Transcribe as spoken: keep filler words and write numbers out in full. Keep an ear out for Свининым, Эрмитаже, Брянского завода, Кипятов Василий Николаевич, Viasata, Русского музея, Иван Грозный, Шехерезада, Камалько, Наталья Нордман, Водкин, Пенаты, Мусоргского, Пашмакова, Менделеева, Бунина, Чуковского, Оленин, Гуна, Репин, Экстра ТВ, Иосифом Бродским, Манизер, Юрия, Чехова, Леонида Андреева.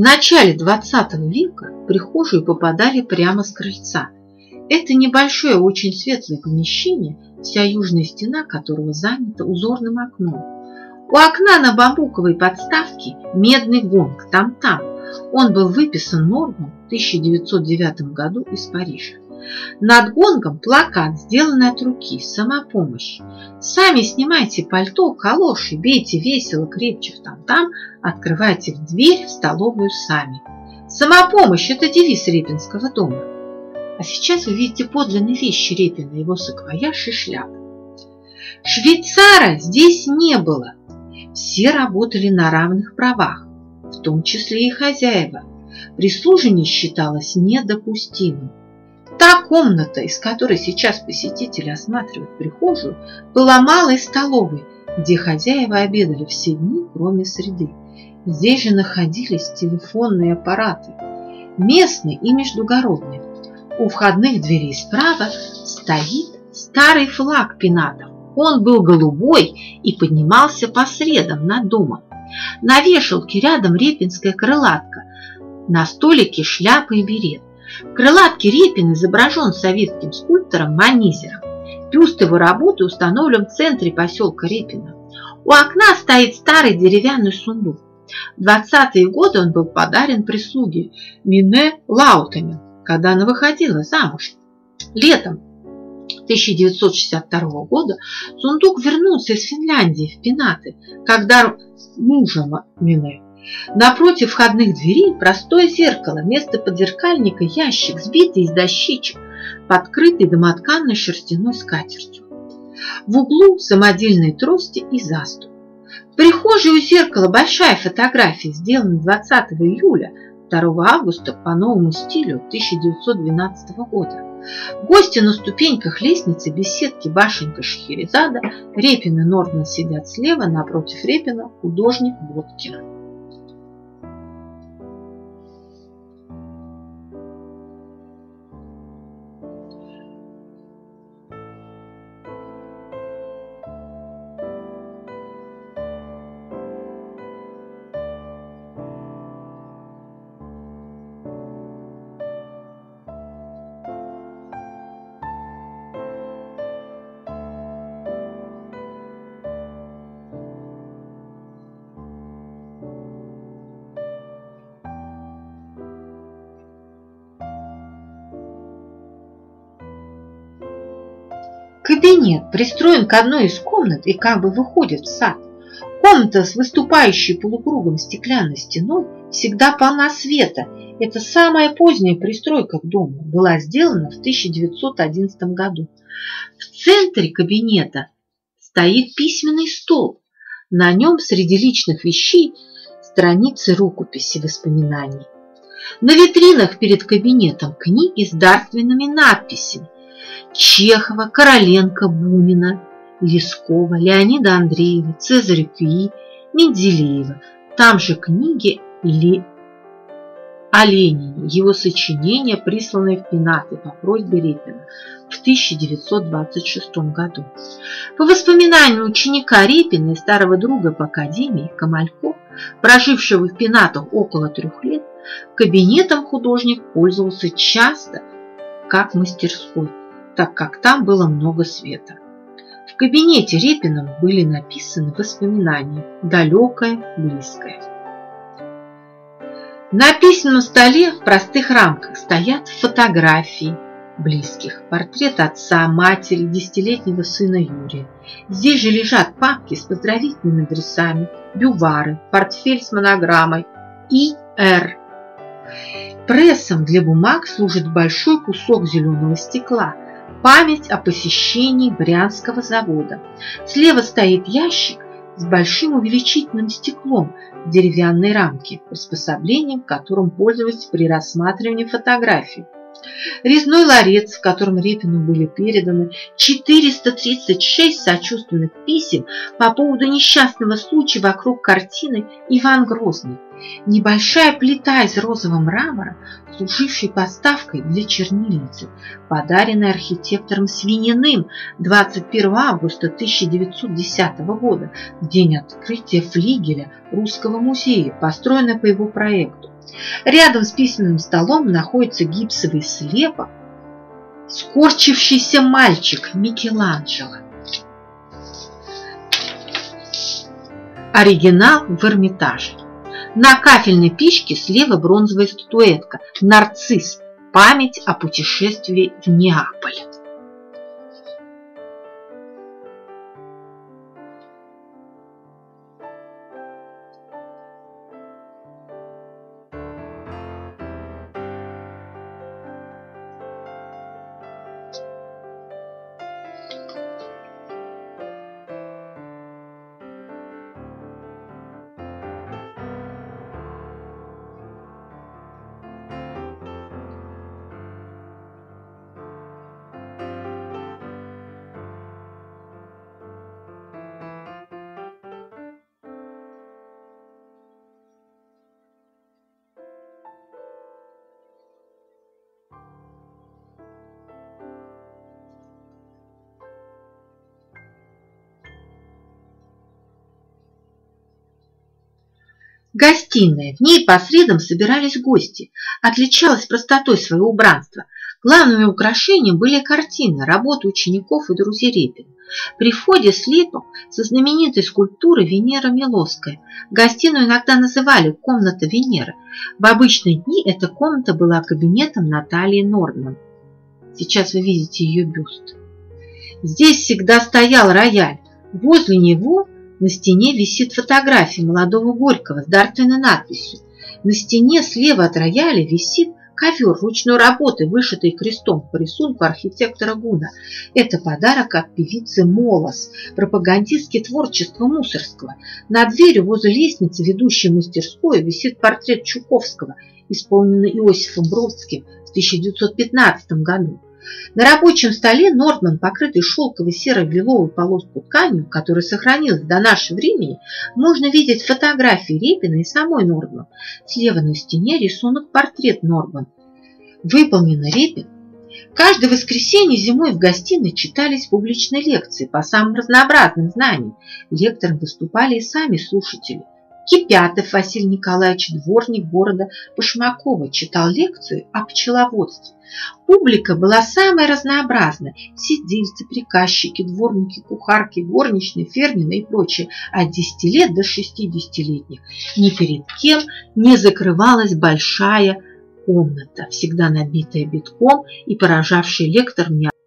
В начале двадцатого века в прихожую попадали прямо с крыльца. Это небольшое, очень светлое помещение, вся южная стена которого занята узорным окном. У окна на бамбуковой подставке медный гонг там-там. Он был выписан Нордманом в тысяча девятьсот девятом году из Парижа. Над гонгом плакат, сделанный от руки, «Самопомощь». Сами снимайте пальто, калоши, бейте весело, крепче в там-там, открывайте в дверь в столовую сами. «Самопомощь» – это девиз Репинского дома. А сейчас вы видите подлинные вещи Репина, его саквояж и шляпу. Швейцара здесь не было. Все работали на равных правах, в том числе и хозяева. Прислуживание считалось недопустимым. Та комната, из которой сейчас посетители осматривают прихожую, была малой столовой, где хозяева обедали все дни, кроме среды. Здесь же находились телефонные аппараты, местные и междугородные. У входных дверей справа стоит старый флаг пенатов. Он был голубой и поднимался по средам над домом. На вешалке рядом репинская крылатка, на столике шляпа и берет. В крылатке Репин изображен советским скульптором Манизером. Бюст его работы установлен в центре поселка Репина. У окна стоит старый деревянный сундук. В двадцатые годы он был подарен прислуге Мине Лаутами, когда она выходила замуж. Летом тысяча девятьсот шестьдесят второго года сундук вернулся из Финляндии в Пенаты, когда мужа Мине. Напротив входных дверей простое зеркало, вместо подзеркальника ящик, сбитый из дощечек, подкрытый домотканной шерстяной скатертью. В углу самодельные трости и заступ. В прихожей у зеркала большая фотография, сделанная двадцатого июля, второго августа по новому стилю тысяча девятьсот двенадцатого года. Гости на ступеньках лестницы беседки башенка Шехерезада, Репин и Нордман сидят слева, напротив Репина художник Водкин. Кабинет пристроен к одной из комнат и как бы выходит в сад. Комната с выступающей полукругом стеклянной стеной всегда полна света. Это самая поздняя пристройка к дому, была сделана в тысяча девятьсот одиннадцатом году. В центре кабинета стоит письменный стол. На нем среди личных вещей страницы рукописи воспоминаний. На витринах перед кабинетом книги с дарственными надписями. Чехова, Короленко, Бунина, Лескова, Леонида Андреева, Цезарь Куи, Менделеева. Там же книги Ле... Оленине, его сочинения, присланные в Пенаты по просьбе Репина в тысяча девятьсот двадцать шестом году. По воспоминаниям ученика Репина и старого друга по академии Камалько, прожившего в Пенатах около трех лет, кабинетом художник пользовался часто как мастерской, так как там было много света. В кабинете Репина были написаны воспоминания «Далекое, близкое». На письменном столе в простых рамках стоят фотографии близких, портрет отца, матери, десятилетнего сына Юрия. Здесь же лежат папки с поздравительными адресами, бювары, портфель с монограммой «И.Р». Прессом для бумаг служит большой кусок зеленого стекла. Память о посещении Брянского завода. Слева стоит ящик с большим увеличительным стеклом в деревянной рамке, приспособлением, которым пользуются при рассматривании фотографий. Резной ларец, в котором Репину были переданы четыреста тридцать шесть сочувственных писем по поводу несчастного случая вокруг картины «Иван Грозный». Небольшая плита из розового мрамора, служившая поставкой для чернильницы, подаренная архитектором Свининым двадцать первого августа тысяча девятьсот десятого года, в день открытия флигеля Русского музея, построенная по его проекту. Рядом с письменным столом находится гипсовый слепок, скорчившийся мальчик Микеланджело. Оригинал в Эрмитаже. На кафельной печке слева бронзовая статуэтка «Нарцисс. Память о путешествии в Неаполь». Гостиная. В ней по средам собирались гости. Отличалась простотой своего убранства. Главными украшением были картины, работы учеников и друзей Репина. При входе слепок со знаменитой скульптурой Венера Милосская. Гостиную иногда называли «комната Венеры». В обычные дни эта комната была кабинетом Натальи Нордман. Сейчас вы видите ее бюст. Здесь всегда стоял рояль. Возле него на стене висит фотография молодого Горького с дарственной надписью. На стене слева от рояля висит ковер ручной работы, вышитый крестом по рисунку архитектора Гуна. Это подарок от певицы Молос, пропагандистки творчества Мусоргского. На дверью возле лестницы, ведущей в мастерскую, висит портрет Чуковского, исполненный Иосифом Бродским в тысяча девятьсот пятнадцатом году. На рабочем столе Нордман, покрытый шелковой серо-лиловой полоску тканью, которая сохранилась до нашего времени, можно видеть фотографии Репина и самой Нордман. Слева на стене рисунок портрет Нордман. Выполнено Репин. Каждое воскресенье зимой в гостиной читались публичные лекции по самым разнообразным знаниям. Лектором выступали и сами слушатели. Кипятов Василий Николаевич, дворник города Пашмакова, читал лекцию о пчеловодстве. Публика была самая разнообразная – сидельцы, приказчики, дворники, кухарки, горничные, фермеры и прочие, от десяти лет до шестидесятилетних. Ни перед кем не закрывалась большая комната, всегда набитая битком и поражавшая лектор необычайно.